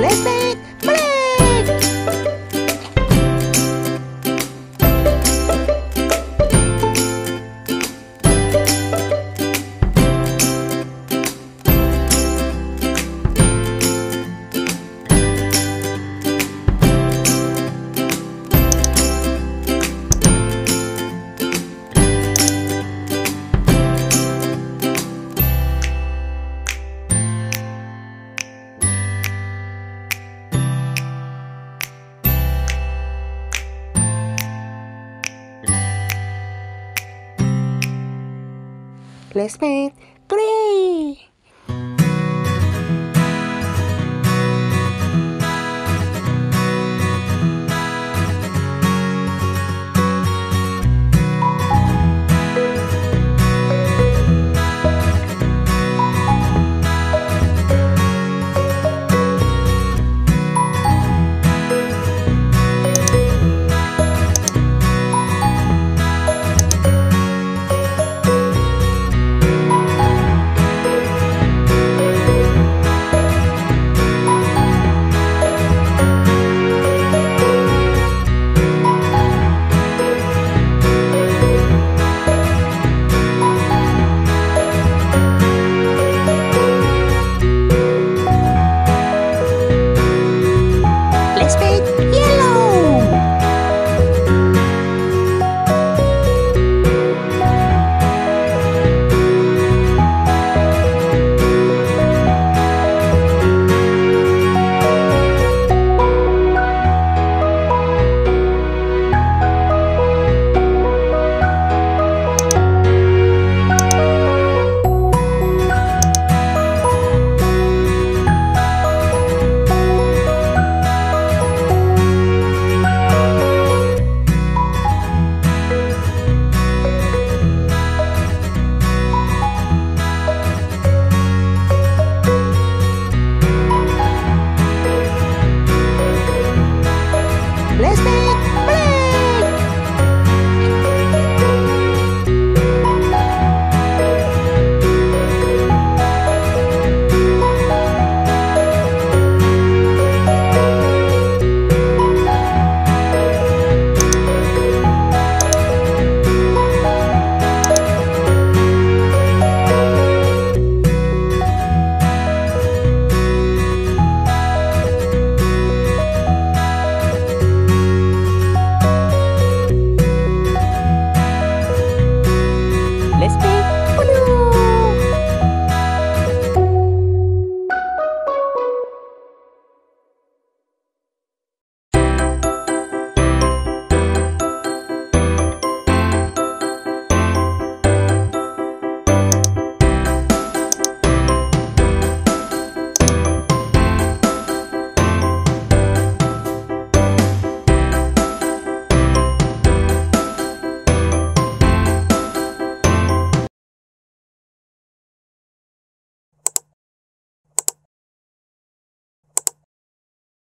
Let's paint, paint! Let's paint,